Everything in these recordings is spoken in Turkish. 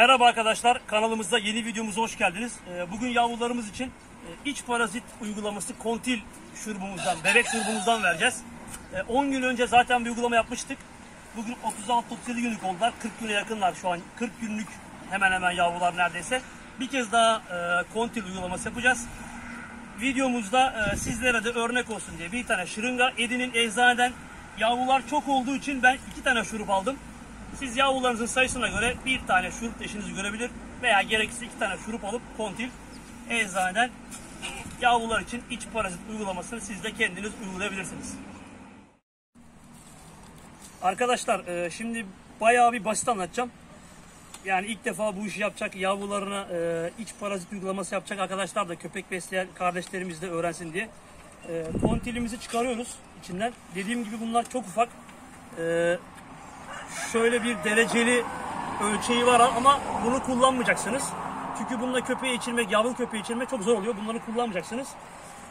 Merhaba arkadaşlar, kanalımızda yeni videomuza hoş geldiniz. Bugün yavrularımız için iç parazit uygulaması Kontil şurubumuzdan, bebek şurubumuzdan vereceğiz. 10 gün önce zaten bir uygulama yapmıştık. Bugün 36-37 günlük oldular, 40 güne yakınlar şu an. 40 günlük hemen hemen yavrular neredeyse. Bir kez daha Kontil uygulaması yapacağız. Videomuzda sizlere de örnek olsun diye bir tane şırınga, Edin'in eczaneden yavrular çok olduğu için ben 2 tane şurup aldım. Siz yavrularınızın sayısına göre bir tane şurup eşinizi görebilir veya gerekirse 2 tane şurup alıp Kontil eczaneden yavrular için iç parazit uygulamasını siz de kendiniz uygulayabilirsiniz. Arkadaşlar şimdi bayağı bir basit anlatacağım. Yani ilk defa bu işi yapacak, yavrularına iç parazit uygulaması yapacak arkadaşlar da, köpek besleyen kardeşlerimiz de öğrensin diye. Kontilimizi çıkarıyoruz içinden. Dediğim gibi bunlar çok ufak. Şöyle bir dereceli ölçeği var ama bunu kullanmayacaksınız. Çünkü bununla köpeği içirmek, yavru köpeği içirmek çok zor oluyor. Bunları kullanmayacaksınız.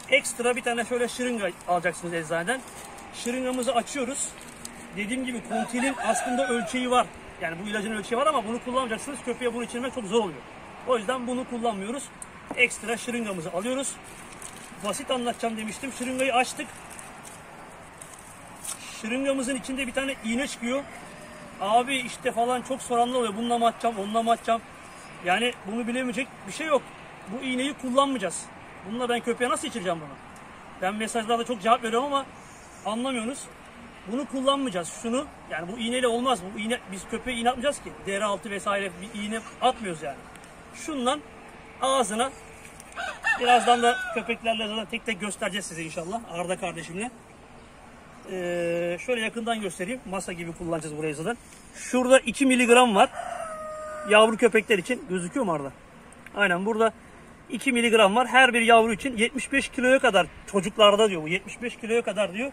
Ekstra bir tane şöyle şırınga alacaksınız eczaneden. Şırıngamızı açıyoruz. Dediğim gibi Kontil'in aslında ölçeği var. Yani bu ilacın ölçeği var ama bunu kullanmayacaksınız. Köpeğe bunu içirmek çok zor oluyor. O yüzden bunu kullanmıyoruz. Ekstra şırıngamızı alıyoruz. Basit anlatacağım demiştim. Şırıngayı açtık. Şırıngamızın içinde bir tane iğne çıkıyor. Abi işte falan çok soranlar oluyor. Bununla mı atacağım, onunla mı atacağım? Yani bunu bilemeyecek bir şey yok. Bu iğneyi kullanmayacağız. Bununla ben köpeğe nasıl içireceğim bunu? Ben mesajlarda çok cevap veriyorum ama anlamıyorsunuz. Bunu kullanmayacağız. Şunu, yani bu iğneyle olmaz. Bu iğne, biz köpeğe iğne atmayacağız ki. Deri altı vesaire bir iğne atmıyoruz yani. Şundan ağzına, birazdan da köpeklerle zaten tek tek göstereceğiz size inşallah. Arda kardeşimle. Şöyle yakından göstereyim. Masa gibi kullanacağız burayı zaten. Şurada 2 miligram var. Yavru köpekler için. Gözüküyor mu Arda? Aynen, burada 2 miligram var. Her bir yavru için 75 kiloya kadar, çocuklarda diyor bu. 75 kiloya kadar diyor.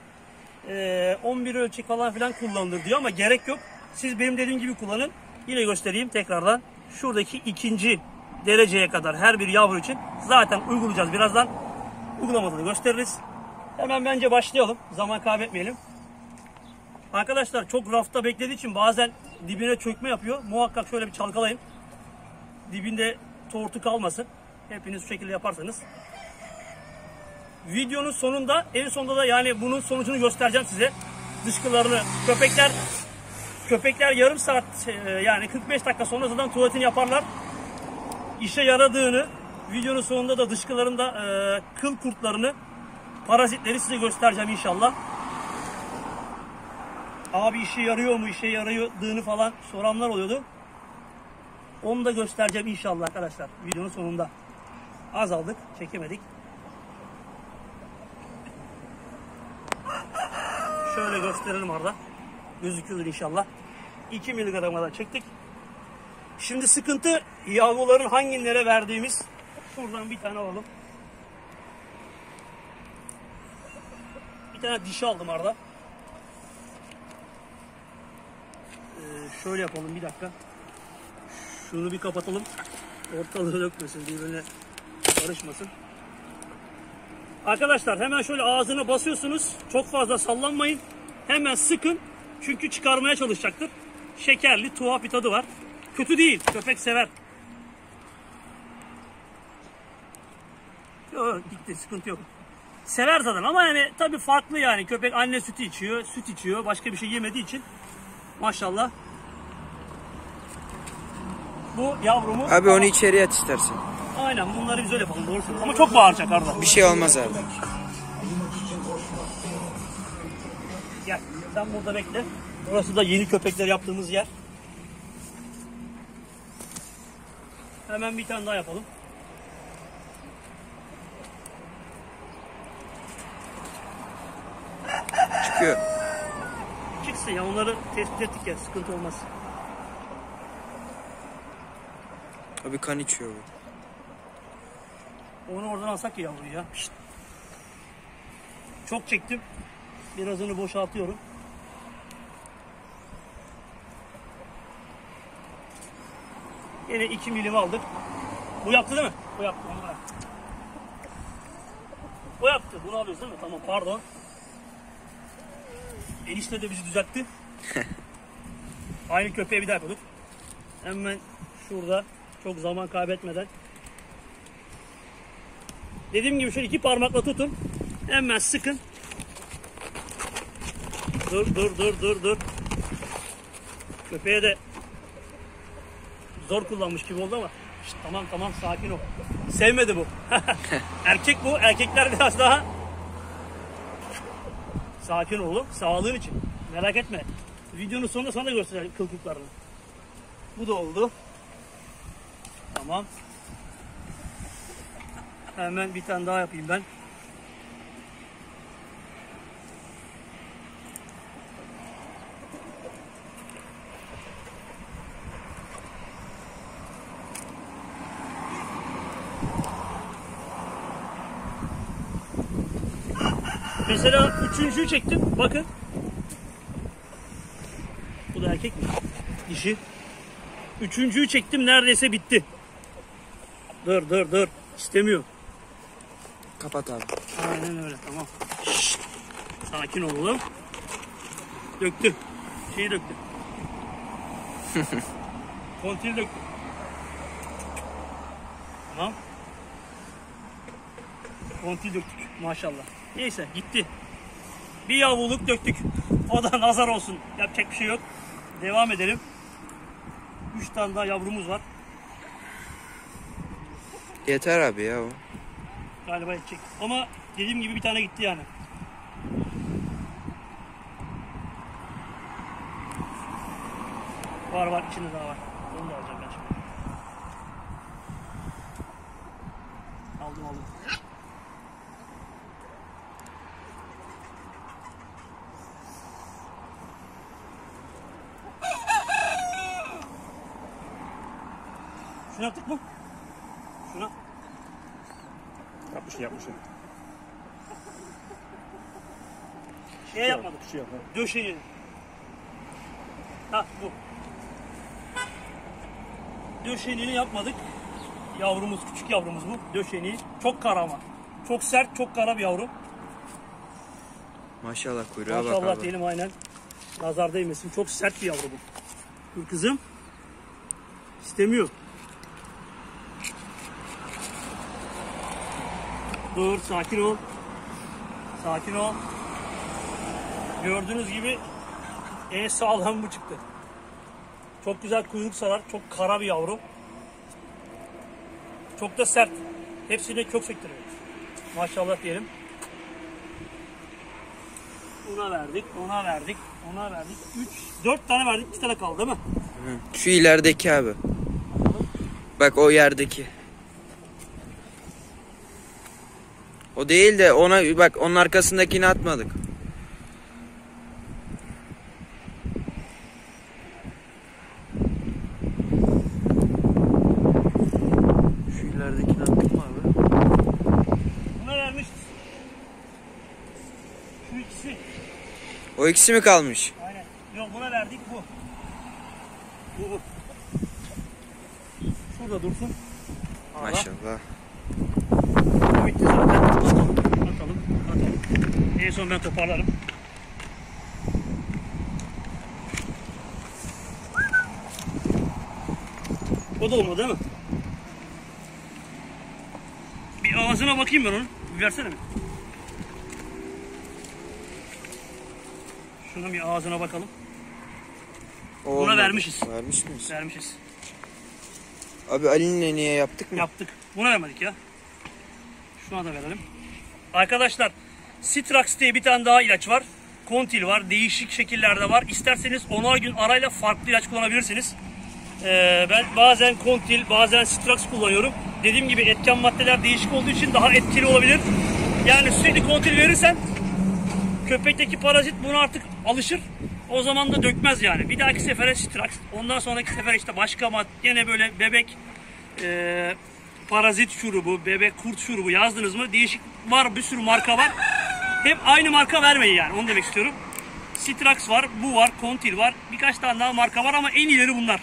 11 ölçek falan filan kullanılır diyor ama gerek yok. Siz benim dediğim gibi kullanın. Yine göstereyim tekrardan. Şuradaki 2. dereceye kadar her bir yavru için zaten uygulayacağız. Birazdan uygulamasını gösteririz. Hemen bence başlayalım. Zaman kaybetmeyelim. Arkadaşlar çok rafta beklediği için bazen dibine çökme yapıyor. Muhakkak şöyle bir çalkalayın. Dibinde tortu kalmasın. Hepiniz bu şekilde yaparsanız. Videonun sonunda, en sonunda da yani bunun sonucunu göstereceğim size. Dışkılarını, köpekler yarım saat yani 45 dakika sonra zaten tuvaletini yaparlar. İşe yaradığını, videonun sonunda da dışkılarında kıl kurtlarını, parazitleri size göstereceğim inşallah. Abi işe yarıyor mu, işe yaradığını falan soranlar oluyordu. Onu da göstereceğim inşallah arkadaşlar videonun sonunda. Az aldık, çekemedik. Şöyle gösterelim orada. Gözüküyordur inşallah. 2 miligram'a da çektik. Şimdi sıkıntı yavruların hangilere verdiğimiz. Şuradan bir tane alalım. Bir tane dişi aldım Arda. Şöyle yapalım bir dakika. Şunu bir kapatalım. Ortalığı dökmesin, birbirine karışmasın. Arkadaşlar hemen şöyle ağzına basıyorsunuz. Çok fazla sallanmayın. Hemen sıkın. Çünkü çıkarmaya çalışacaktır. Şekerli, tuhaf bir tadı var. Kötü değil. Köpek sever. Yok, gitti. Sıkıntı yok. Sever zaten ama yani tabii farklı yani. Köpek anne sütü içiyor, süt içiyor. Başka bir şey yemediği için. Maşallah. Bu yavrumu... Abi onu içeriye at istersen. Aynen, bunları biz öyle yapalım. Doğru. Ama çok bağıracak Arda. Bir şey olmaz abi. Gel. Sen burada bekle. Burası da yeni köpekler yaptığımız yer. Hemen bir tane daha yapalım. Çıkıyor. Çıksın ya, onları tespit ettik ya, sıkıntı olmaz. Abi kan içiyor bu. Onu oradan alsak ya yavruyu ya. Şişt. Çok çektim. Birazını boşaltıyorum. Yine 2 milim aldık. Bu yaptı değil mi? Bu yaptı. Onu bırak. Bu yaptı. Bunu alıyoruz değil mi? Tamam, pardon. Enişte de bizi düzeltti. Aynı köpeğe bir daha yapıyorduk. Hemen şurada çok zaman kaybetmeden. Dediğim gibi şöyle iki parmakla tutun. Hemen sıkın. Dur. Köpeğe de zor kullanmış gibi oldu ama işte, tamam sakin ol. Sevmedi bu. Erkek bu. Erkekler biraz daha sakin olun. Sağlığın için. Merak etme. Videonun sonunda sana göstereceğim kılkuklarını. Bu da oldu. Tamam. Hemen bir tane daha yapayım ben. Mesela üçüncüyü çektim. Bakın. Bu da erkek mi? Dişi. Üçüncüyü çektim. Neredeyse bitti. Dur. İstemiyor. Kapat abi. Aynen öyle. Tamam. Şşt. Sakin olalım. Döktü. Şeyi döktü. Kontil döktü. Tamam. Kontil döktük. Maşallah. Neyse gitti. Bir yavruluk döktük. O da nazar olsun. Yapacak bir şey yok. Devam edelim. 3 tane daha yavrumuz var. Yeter abi ya o. Galiba yetecek. Ama dediğim gibi bir tane gitti yani. Var içinde daha var. Onu da alacağım ben şimdi. Aldım. Şunu yaptık mı? Şuna. Yapmışım. Şey yapmadık. Döşeyi. Ha bu. Döşeğini yapmadık. Yavrumuz, küçük yavrumuz bu. Döşeğini. Çok kara ama. Çok sert, çok kara bir yavru. Maşallah kuyruğa bak abi. Maşallah diyelim aynen. Nazar değmesin. Çok sert bir yavru bu. Dur kızım. İstemiyor. Dur, sakin ol. Sakin ol. Gördüğünüz gibi en sağlam bu çıktı. Çok güzel kuyruk sarar. Çok kara bir yavru. Çok da sert. Hepsine kök sektiriyor. Maşallah diyelim. Ona verdik. 4 tane verdik. 2 tane kaldı değil mi? Şu ilerideki abi. Bak o yerdeki. O değil de ona bak, onun arkasındakini atmadık. Şu ileridekini attık mı abi? Buna vermiştik. Şu ikisi. O ikisi mi kalmış? Aynen. Yok buna verdik bu. Bu. Şurada dursun. Aha. Maşallah. Bu bitti zaten. Atalım. En son ben toparlarım. O da olmadı değil mi? Bir ağzına bakayım ben onun. Bir versene mi? Şunun bir ağzına bakalım. O buna vermişiz. Vermiş miyiz? Vermişiz. Abi Ali'ninle niye yaptık mı? Yaptık. Buna vermedik ya. Şuna da verelim. Arkadaşlar Sitrax diye bir tane daha ilaç var. Kontil var. Değişik şekillerde var. İsterseniz 10'ar gün arayla farklı ilaç kullanabilirsiniz. Ben bazen Kontil bazen Sitrax kullanıyorum. Dediğim gibi etken maddeler değişik olduğu için daha etkili olabilir. Yani sürekli Kontil verirsen köpekteki parazit buna artık alışır. O zaman da dökmez yani. Bir dahaki sefere Sitrax. Ondan sonraki sefer işte başka madde. Yine böyle bebek... parazit şurubu, bebek kurt şurubu yazdınız mı? Değişik var, bir sürü marka var. Hep aynı marka vermeyin yani, onu demek istiyorum. Sitrax var, bu var, Kontil var. Birkaç tane daha marka var ama en iyileri bunlar.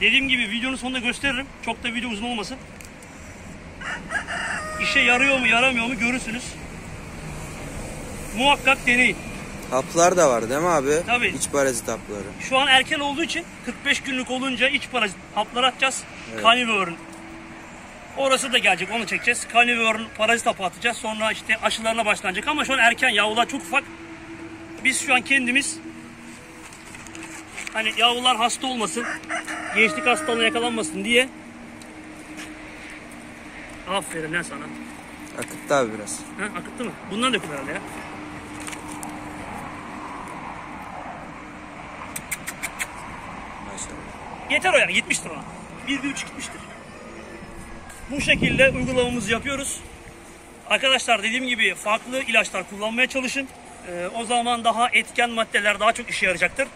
Dediğim gibi videonun sonunda gösteririm. Çok da video uzun olmasın. İşe yarıyor mu, yaramıyor mu görürsünüz. Muhakkak deneyin. Haplar da var değil mi abi? Tabii. İç parazit hapları. Şu an erken olduğu için 45 günlük olunca iç parazit hapları atacağız. Evet. Canivor'un. Orası da gelecek, onu çekeceğiz. Canivor'un parazit hapı atacağız. Sonra işte aşılarına başlanacak ama şu an erken, yavrular çok ufak. Biz şu an kendimiz hani yavrular hasta olmasın, gençlik hastalığına yakalanmasın diye. Aferin lan sana. Akıttı abi biraz. Ha, akıttı mı? Bundan dökün herhalde ya. Maşallah. Yeter o yani, gitmiştir ona. 1,5 gitmiştir. Bu şekilde uygulamamızı yapıyoruz. Arkadaşlar dediğim gibi farklı ilaçlar kullanmaya çalışın. O zaman daha etken maddeler daha çok işe yarayacaktır.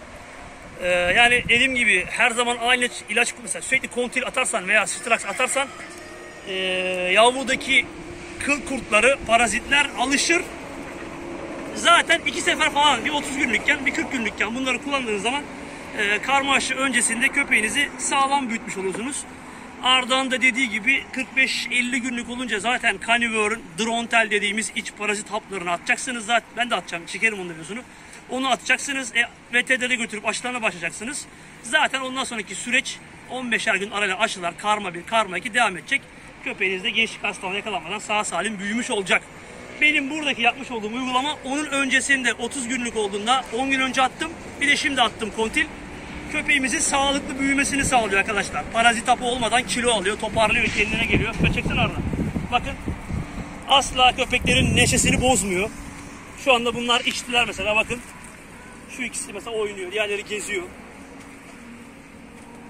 Yani dediğim gibi her zaman aynı ilaç, mesela sürekli Kontil atarsan veya Sitrax atarsan yavrudaki kıl kurtları, parazitler alışır. Zaten 2 sefer falan, bir 30 günlükken, bir 40 günlükken bunları kullandığınız zaman karma aşı öncesinde köpeğinizi sağlam büyütmüş olursunuz. Arda'nın da dediği gibi 45-50 günlük olunca zaten Canivor'un Drontal dediğimiz iç parazit haplarını atacaksınız. Zaten ben de atacağım, çekerim onun videosunu. Onu atacaksınız ve veterinere götürüp aşılarına başlayacaksınız. Zaten ondan sonraki süreç 15'er gün arayla aşılar, karma 1, karma 2 devam edecek. Köpeğiniz de gençlik hastalığına yakalanmadan sağ salim büyümüş olacak. Benim buradaki yapmış olduğum uygulama, onun öncesinde 30 günlük olduğunda 10 gün önce attım. Bir de şimdi attım Kontil. Köpeğimizin sağlıklı büyümesini sağlıyor arkadaşlar. Parazit hapı olmadan kilo alıyor, toparlıyor, kendine geliyor. Köpekten arada. Bakın, asla köpeklerin neşesini bozmuyor. Şu anda bunlar içtiler mesela, bakın. Şu ikisi mesela oynuyor, diğerleri geziyor.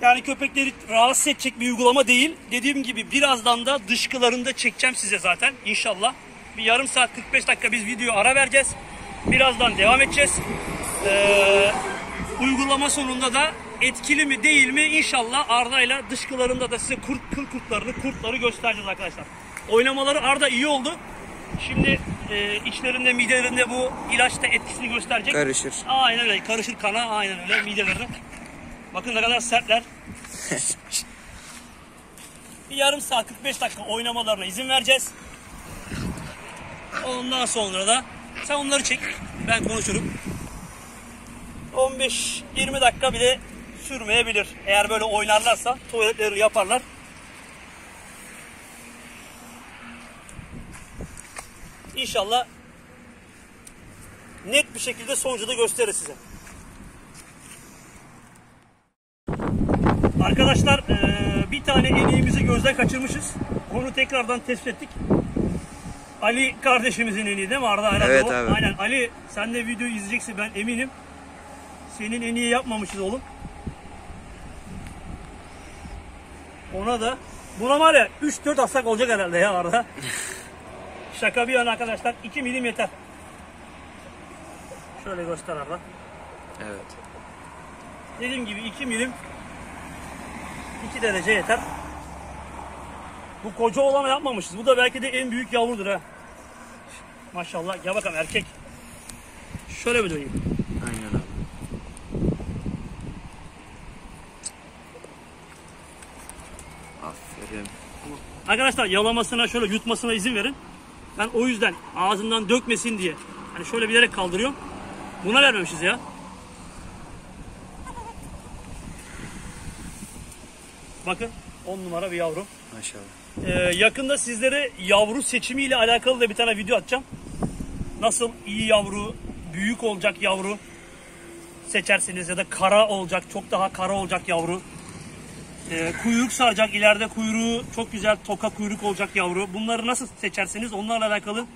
Yani köpekleri rahatsız edecek bir uygulama değil. Dediğim gibi birazdan da dışkılarını da çekeceğim size zaten inşallah. Bir yarım saat 45 dakika biz video ara vereceğiz. Birazdan devam edeceğiz. Uygulama sonunda da etkili mi değil mi inşallah Arda'yla dışkılarında da size kıl kurtları göstereceğiz arkadaşlar. Oynamaları Arda iyi oldu. Şimdi içlerinde, midelerinde bu ilaç da etkisini gösterecek. Karışır. Aynen öyle, karışır kana, aynen öyle midelerine. Bakın ne kadar sertler. Bir yarım saat 45 dakika oynamalarına izin vereceğiz. Ondan sonra da sen onları çek, ben konuşurum. 15-20 dakika bile sürmeyebilir. Eğer böyle oynarlarsa tuvaletleri yaparlar. İnşallah net bir şekilde sonucu da gösterir size. Arkadaşlar bir tane eniğimizi gözden kaçırmışız. Onu tekrardan tespit ettik. Ali kardeşimizin eniği değil mi Arda? Aynen, evet abi. Aynen. Ali, sen de videoyu izleyeceksin ben eminim. Senin eniği yapmamışız oğlum. Ona da, buna var ya 3-4 aslak olacak herhalde ya Arda. Şaka bir yana arkadaşlar, 2 milim yeter. Şöyle göster Arda. Evet. Dediğim gibi 2 milim 2 derece yeter. Bu koca olanı yapmamışız. Bu da belki de en büyük yavrudur ha. Maşallah. Gel bakalım erkek. Şöyle bir döneyim. Aynen abi. Aferin. Arkadaşlar yalamasına, şöyle yutmasına izin verin. Ben o yüzden ağzından dökmesin diye hani şöyle bilerek kaldırıyorum. Buna vermemişiz ya. Bakın 10 numara bir yavru. Maşallah. Yakında sizlere yavru seçimiyle alakalı da bir tane video atacağım. Nasıl iyi yavru, büyük olacak yavru seçersiniz ya da kara olacak, çok daha kara olacak yavru. Kuyruk saracak, ileride kuyruğu çok güzel toka kuyruk olacak yavru. Bunları nasıl seçersiniz onlarla alakalı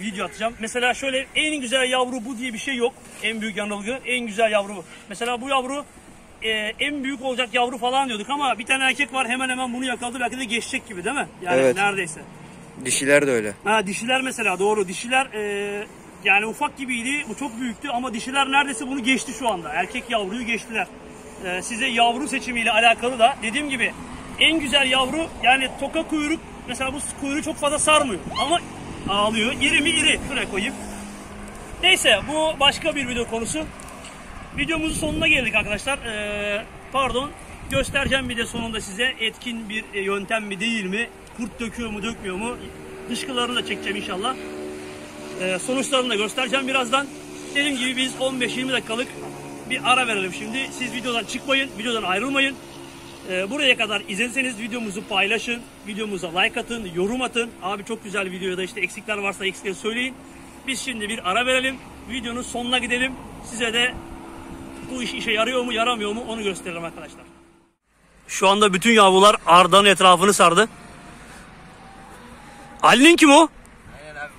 video atacağım. Mesela şöyle en güzel yavru bu diye bir şey yok. En büyük yanılgı en güzel yavru bu. Mesela bu yavru en büyük olacak yavru falan diyorduk ama bir tane erkek var hemen hemen bunu yakaladı, belki de geçecek gibi değil mi? Yani evet. Neredeyse. Dişiler de öyle. Ha, dişiler mesela doğru. Dişiler yani ufak gibiydi, bu çok büyüktü ama dişiler neredeyse bunu geçti şu anda. Erkek yavruyu geçtiler. Size yavru seçimiyle alakalı da dediğim gibi en güzel yavru yani toka kuyruk, mesela bu kuyruğu çok fazla sarmıyor ama ağlıyor. İri mi iri, şuraya koyayım. Neyse bu başka bir video konusu. Videomuzun sonuna geldik arkadaşlar. Pardon, göstereceğim bir de sonunda size etkin bir yöntem mi değil mi, kurt döküyor mu dökmüyor mu, dışkılarını da çekeceğim inşallah. Sonuçlarını da göstereceğim birazdan. dediğim gibi biz 15-20 dakikalık bir ara verelim şimdi. Siz videodan çıkmayın, videodan ayrılmayın. Buraya kadar izlediyseniz videomuzu paylaşın, videomuza like atın, yorum atın. Abi çok güzel videoda işte eksikler varsa eksikleri söyleyin. Biz şimdi bir ara verelim, videonun sonuna gidelim. Size de bu iş işe yarıyor mu yaramıyor mu onu gösterelim arkadaşlar. Şu anda bütün yavrular Arda'nın etrafını sardı. Ali'nin kim o? Aynen abi, bu Ali'nin.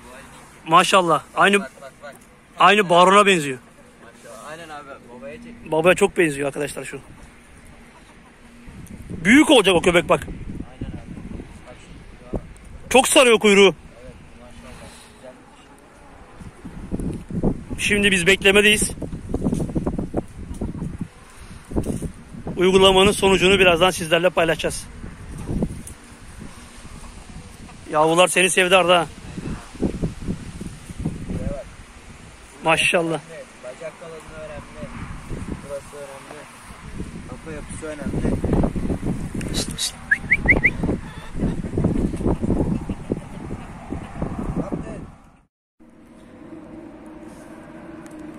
Maşallah. Aynı bak. Aynı Barun'a benziyor. Maşallah. Aynen abi, babaya çekti. Babaya çok benziyor arkadaşlar şu. Büyük olacak o köpek bak. Aynen abi. Bak, çok sarıyor kuyruğu. Evet, maşallah. Şimdi biz beklemedeyiz. Uygulamanın sonucunu birazdan sizlerle paylaşacağız. Yavrular seni sevdi Arda ha. Maşallah. Bacak kalınlığı önemli. Burası önemli. Kafa yapısı önemli.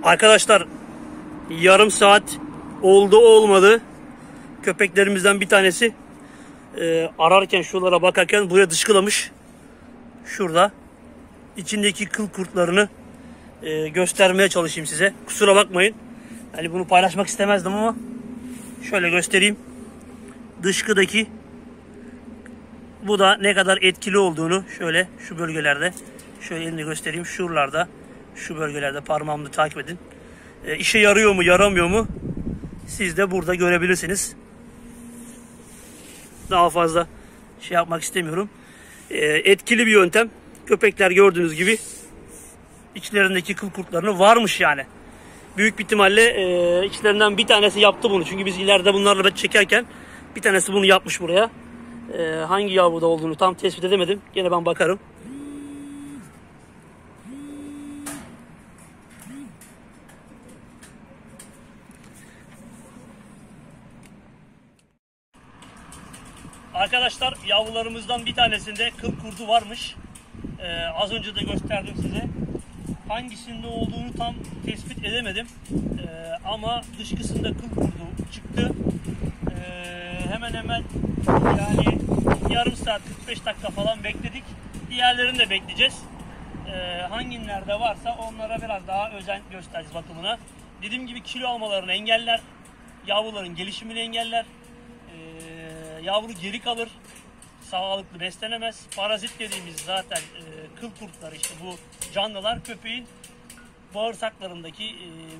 Arkadaşlar yarım saat oldu olmadı. Köpeklerimizden bir tanesi ararken şuralara bakarken buraya dışkılamış. Şurada içindeki kıl kurtlarını göstermeye çalışayım size. Kusura bakmayın. Yani bunu paylaşmak istemezdim ama şöyle göstereyim. Dışkıdaki bu da ne kadar etkili olduğunu şöyle şu bölgelerde şöyle elini göstereyim. Şuralarda şu bölgelerde parmağımı takip edin. İşe yarıyor mu yaramıyor mu siz de burada görebilirsiniz. Daha fazla şey yapmak istemiyorum. Etkili bir yöntem. Köpekler gördüğünüz gibi içlerindeki kıl kurtlarını varmış yani. Büyük bir ihtimalle içlerinden bir tanesi yaptı bunu. Çünkü biz ileride bunlarla çekerken bir tanesi bunu yapmış buraya. Hangi yavruda olduğunu tam tespit edemedim. Gene ben bakarım. Arkadaşlar yavrularımızdan bir tanesinde kıl kurdu varmış. Az önce de gösterdim size. Hangisinde olduğunu tam tespit edemedim. Ama dışkısında kıl kurdu çıktı. Hemen hemen yani yarım saat 45 dakika falan bekledik. Diğerlerini de bekleyeceğiz. Hanginlerde varsa onlara biraz daha özen göstereceğiz bakımına. Dediğim gibi kilo almalarını engeller. Yavruların gelişimini engeller. Yavru geri kalır, sağlıklı beslenemez. Parazit dediğimiz zaten kıl kurtları işte bu canlılar köpeğin bağırsaklarındaki,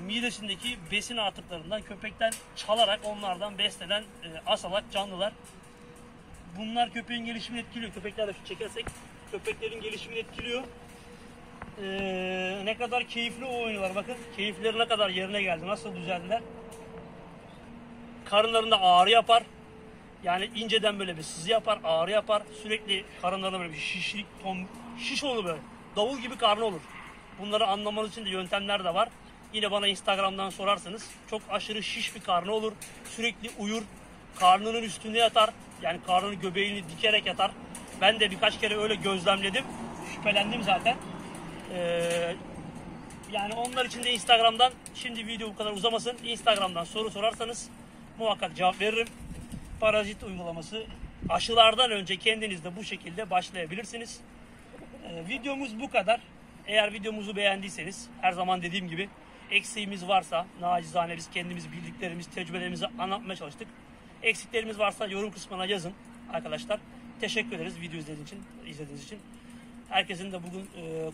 midesindeki besin artıklarından köpekten çalarak onlardan beslenen asalak canlılar. Bunlar köpeğin gelişimini etkiliyor. Köpeklerle çekersek köpeklerin gelişimini etkiliyor. Ne kadar keyifli oynuyorlar bakın. Keyifleri ne kadar yerine geldi, nasıl düzeldiler. Karınlarında ağrı yapar. Yani inceden böyle bir sızı yapar, ağrı yapar. Sürekli karınlarında böyle bir şişlik, şiş olur böyle. Davul gibi karnı olur. Bunları anlamanız için de yöntemler de var. Yine bana Instagram'dan sorarsanız çok aşırı şiş bir karnı olur. Sürekli uyur. Karnının üstünde yatar. Yani karnını göbeğini dikerek yatar. Ben de birkaç kere öyle gözlemledim. Şüphelendim zaten. Yani onlar için de Instagram'dan, şimdi video bu kadar uzamasın. Instagram'dan soru sorarsanız muhakkak cevap veririm. Parazit uygulaması aşılardan önce kendiniz de bu şekilde başlayabilirsiniz. Videomuz bu kadar. Eğer videomuzu beğendiyseniz her zaman dediğim gibi eksiğimiz varsa nacizane biz kendimiz bildiklerimiz tecrübelerimizi anlatmaya çalıştık. Eksiklerimiz varsa yorum kısmına yazın arkadaşlar. Teşekkür ederiz video izlediğiniz için. Herkesin de bugün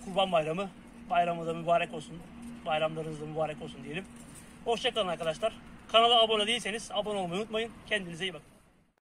Kurban Bayramı. Bayramı da mübarek olsun. Bayramlarınız da mübarek olsun diyelim. Hoşçakalın arkadaşlar. Kanala abone değilseniz abone olmayı unutmayın. Kendinize iyi bakın.